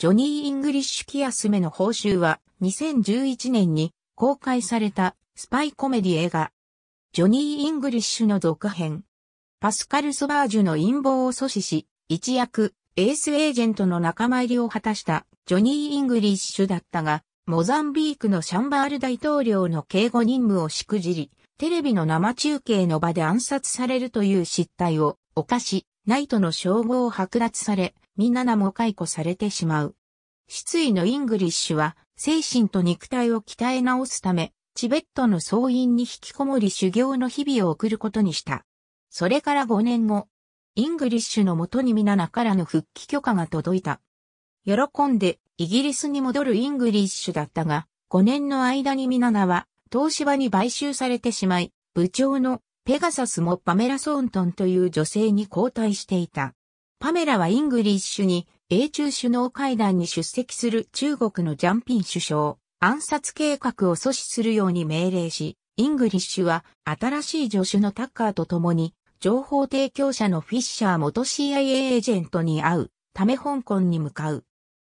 ジョニー・イングリッシュ・キアスめの報酬は2011年に公開されたスパイコメディ映画。ジョニー・イングリッシュの続編。パスカル・ソバージュの陰謀を阻止し、一躍エースエージェントの仲間入りを果たしたジョニー・イングリッシュだったが、モザンビークのシャンバール大統領の警護任務をしくじり、テレビの生中継の場で暗殺されるという失態を犯し、ナイトの称号を剥奪され、ミナナも解雇されてしまう。失意のイングリッシュは、精神と肉体を鍛え直すため、チベットの僧院に引きこもり修行の日々を送ることにした。それから5年後、イングリッシュの元にミナナからの復帰許可が届いた。喜んでイギリスに戻るイングリッシュだったが、5年の間にミナナは、東芝に買収されてしまい、部長のペガサスもパメラ・ソーントンという女性に交代していた。パメラはイングリッシュに、英中首脳会談に出席する中国のジャンピン首相、暗殺計画を阻止するように命令し、イングリッシュは新しい助手のタッカーと共に、情報提供者のフィッシャー元 CIA エージェントに会うため香港に向かう。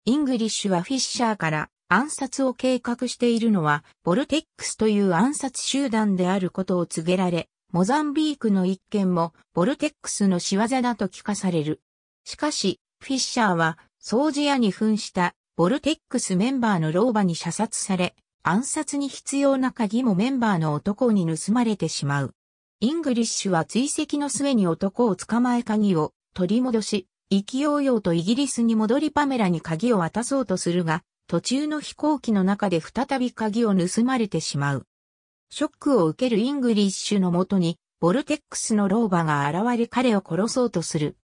イングリッシュはフィッシャーから、暗殺を計画しているのは、ボルテックスという暗殺集団であることを告げられ、モザンビークの一件も、ボルテックスの仕業だと聞かされる。しかし、フィッシャーは、総仕屋に扮した、ボルテックスメンバーの老婆に射殺され、暗殺に必要な鍵もメンバーの男に盗まれてしまう。イングリッシュは追跡の末に男を捕まえ鍵を取り戻し、意気揚々とイギリスに戻りパメラに鍵を渡そうとするが、途中の飛行機の中で再び鍵を盗まれてしまう。ショックを受けるイングリッシュのもとに、ボルテックスの老婆が現れ彼を殺そうとする。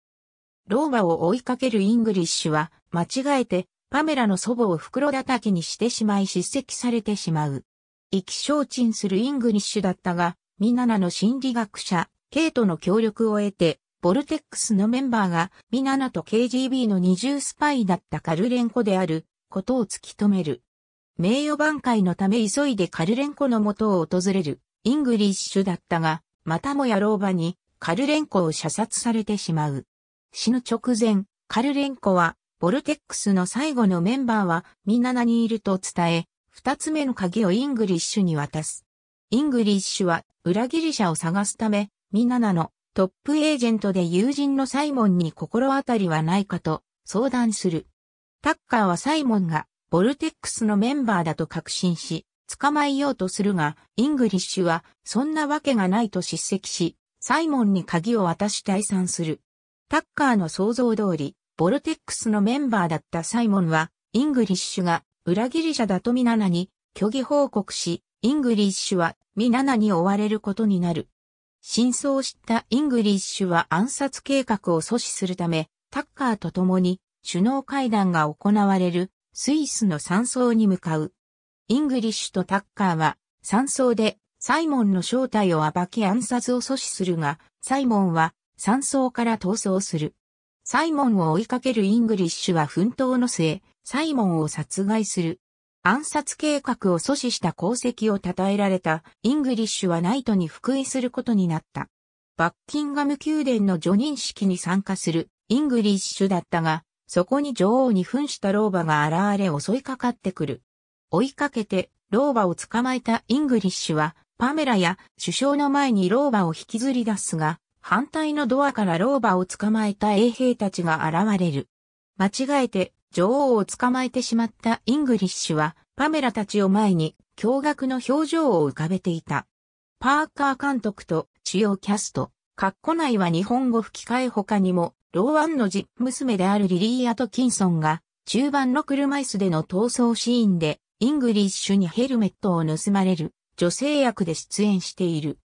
老婆を追いかけるイングリッシュは、間違えて、パメラの祖母を袋叩きにしてしまい叱責されてしまう。意気消沈するイングリッシュだったが、ミナナの心理学者、ケイトの協力を得て、ボルテックスのメンバーが、ミナナと KGB の二重スパイだったカルレンコである、ことを突き止める。名誉挽回のため急いでカルレンコの元を訪れるイングリッシュだったが、またもや老婆にカルレンコを射殺されてしまう。死ぬ直前、カルレンコはボルテックスの最後のメンバーはミナナにいると伝え、二つ目の鍵をイングリッシュに渡す。イングリッシュは裏切り者を探すため、ミナナのトップエージェントで友人のサイモンに心当たりはないかと相談する。タッカーはサイモンがボルテックスのメンバーだと確信し、捕まえようとするが、イングリッシュはそんなわけがないと叱責し、サイモンに鍵を渡し退散する。タッカーの想像通り、ボルテックスのメンバーだったサイモンは、イングリッシュが裏切り者だとミナナに虚偽報告し、イングリッシュはミナナに追われることになる。真相を知ったイングリッシュは暗殺計画を阻止するため、タッカーと共に、首脳会談が行われるスイスの山荘に向かう。イングリッシュとタッカーは山荘でサイモンの正体を暴き暗殺を阻止するが、サイモンは山荘から逃走する。サイモンを追いかけるイングリッシュは奮闘の末、サイモンを殺害する。暗殺計画を阻止した功績を称えられたイングリッシュはナイトに復位することになった。バッキンガム宮殿の叙任式に参加するイングリッシュだったが、そこに女王に扮した老婆が現れ襲いかかってくる。追いかけて老婆を捕まえたイングリッシュはパメラや首相の前に老婆を引きずり出すが、反対のドアから老婆を捕まえた衛兵たちが現れる。間違えて女王を捕まえてしまったイングリッシュはパメラたちを前に驚愕の表情を浮かべていた。パーカー監督と主要キャスト、括弧内は日本語吹き替え他にも、ローアンの実娘であるリリー・アトキンソンが中盤の車椅子での逃走シーンでイングリッシュにヘルメットを盗まれる女性役で出演している。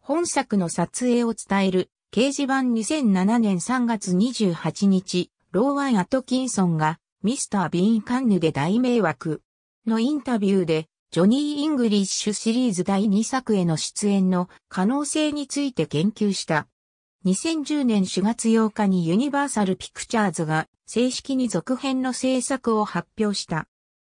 本作の撮影を伝える掲示板2007年3月28日、ローアン・アトキンソンがミスター・ビーン・カンヌで大迷惑のインタビューでジョニー・イングリッシュシリーズ第2作への出演の可能性について言及した。2010年4月8日にユニバーサルピクチャーズが正式に続編の制作を発表した。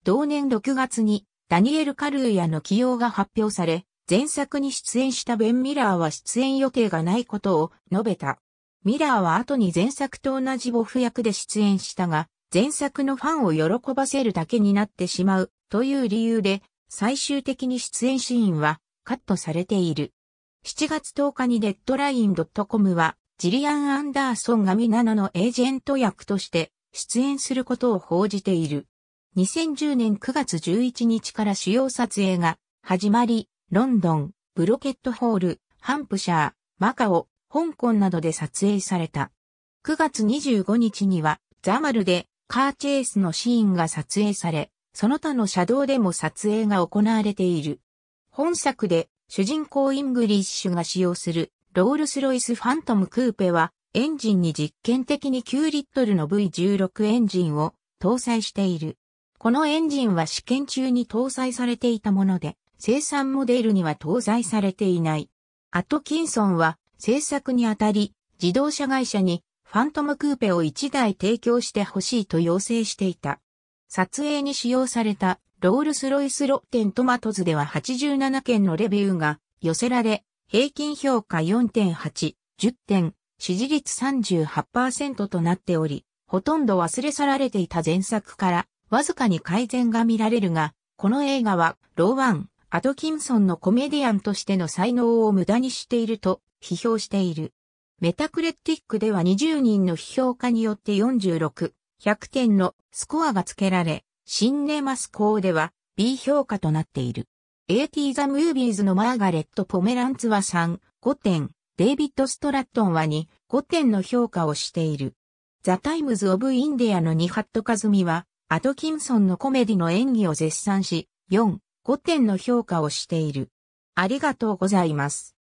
同年6月にダニエル・カルーヤの起用が発表され、前作に出演したベン・ミラーは出演予定がないことを述べた。ミラーは後に前作と同じボフ役で出演したが、前作のファンを喜ばせるだけになってしまうという理由で、最終的に出演シーンはカットされている。7月10日にデッドライン.comは、ジリアン・アンダーソンがミナナのエージェント役として出演することを報じている。2010年9月11日から主要撮影が始まり、ロンドン、ブロケットホール、ハンプシャー、マカオ、香港などで撮影された。9月25日には、ザマルでカーチェイスのシーンが撮影され、その他の車道でも撮影が行われている。本作で主人公イングリッシュが使用するロールスロイスファントムクーペはエンジンに実験的に9リットルの V16 エンジンを搭載している。このエンジンは試験中に搭載されていたもので、生産モデルには搭載されていない。アトキンソンは製作にあたり自動車会社にファントムクーペを1台提供してほしいと要請していた。撮影に使用されたロールスロイスロッテントマトズでは87件のレビューが寄せられ、平均評価 4.8、10点、支持率 38% となっており、ほとんど忘れ去られていた前作から、わずかに改善が見られるが、この映画は、ローワン・アトキンソンのコメディアンとしての才能を無駄にしていると、批評している。メタクレティックでは20人の批評家によって46、100点のスコアが付けられ、シンネマスコーでは B 評価となっている。AT The Movies のマーガレット・ポメランツは3、5点、デイビッド・ストラットンは2、5点の評価をしている。ザ・タイムズ・オブ・インディアのニハット・カズミは、アトキンソンのコメディの演技を絶賛し、4、5点の評価をしている。ありがとうございます。